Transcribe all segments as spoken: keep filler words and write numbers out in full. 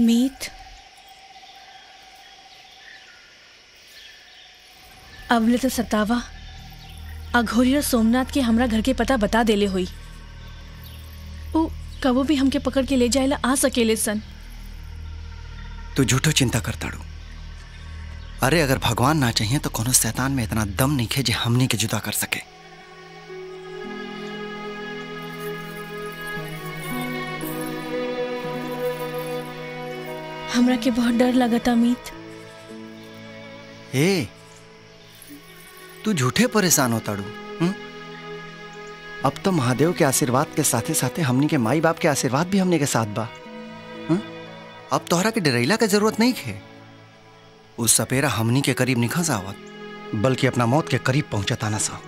मीत, अवले तो सतावा अघोरी और सोमनाथ के हमरा घर के पता बता देले हुई। वो कबो भी हमके पकड़ के ले जाएला आ सकेले सन। तू झूठो चिंता करता डू। अरे अगर भगवान ना चाहिए तो कोनो शैतान में इतना दम नहीं है जो हमने के जुदा कर सके। हमरा के बहुत डर लगता मीत। ए, तू झूठे परेशान होता डू। अब तो महादेव के आशीर्वाद के साथे साथे हमनी के माई बाप के आशीर्वाद भी हमने के साथ बा। हुँ? अब तोहरा के डरैला का जरूरत नहीं है। उस सपेरा हमनी के करीब निखा सावत बल्कि अपना मौत के करीब पहुंचता ना सा।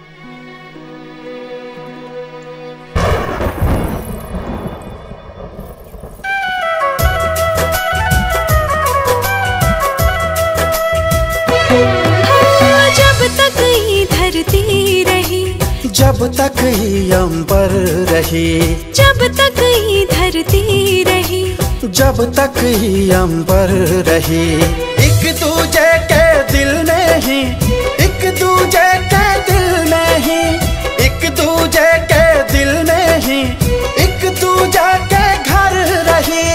जब तक ही अंबर रही, जब तक ही धरती रही, जब तक ही अंबर रही, एक दूजे के दिल में ही, एक दूजे के दिल में ही, एक दूजे के दिल में ही, एक दूजे के घर रही।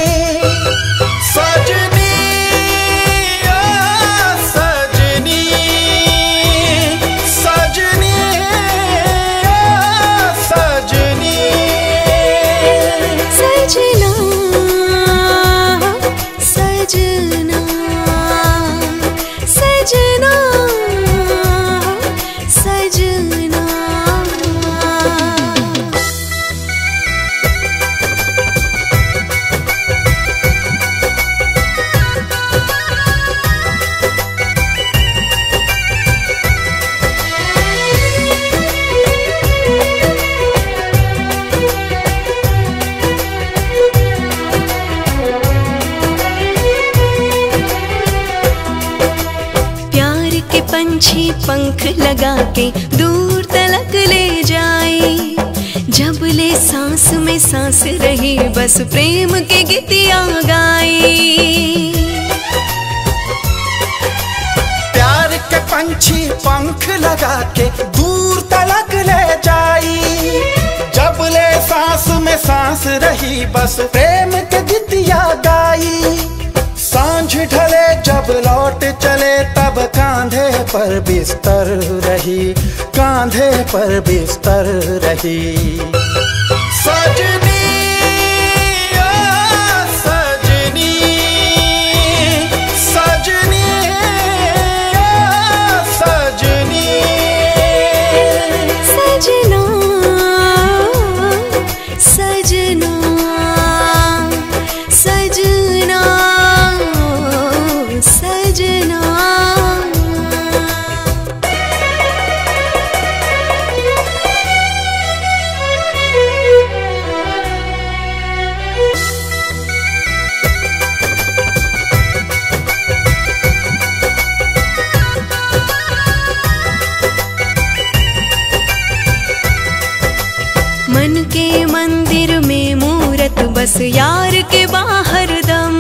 सजनी ओ सजनी, सजनी पंछी पंख लगा के दूर तलक ले जाए, जब ले सांस में सांस रहे बस प्रेम के गीतिया गाए। प्यार के पंछी पंख लगा के दूर तलक ले जाए, जब ले सांस में सांस रही बस प्रेम के गीतिया गाई। सांझ ढले जब लौट चले तब कांधे पर बिस्तर रही, कांधे पर बिस्तर रही। सजनी ओ सजनी, सजनी ओ सजनी, सजना सजना सजना सजना। मन के मंदिर में मूरत बस यार के बाहर दम,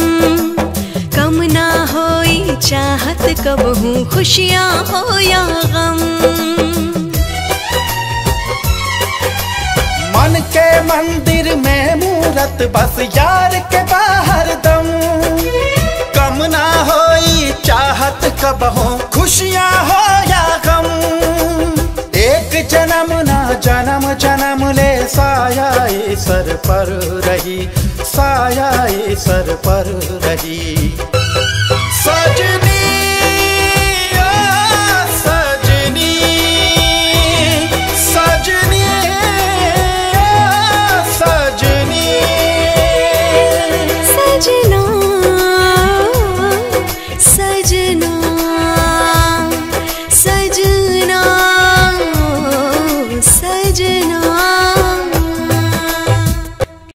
कम ना होई चाहत कबहू खुशियाँ हो या गम। मन के मंदिर में मूरत बस यार के बाहर दम, कम ना होई चाहत कबहू खुशियाँ हो या गम। एक जन्म ना जन्म जन्म ले साया सर पर रही, साया सर पर रही।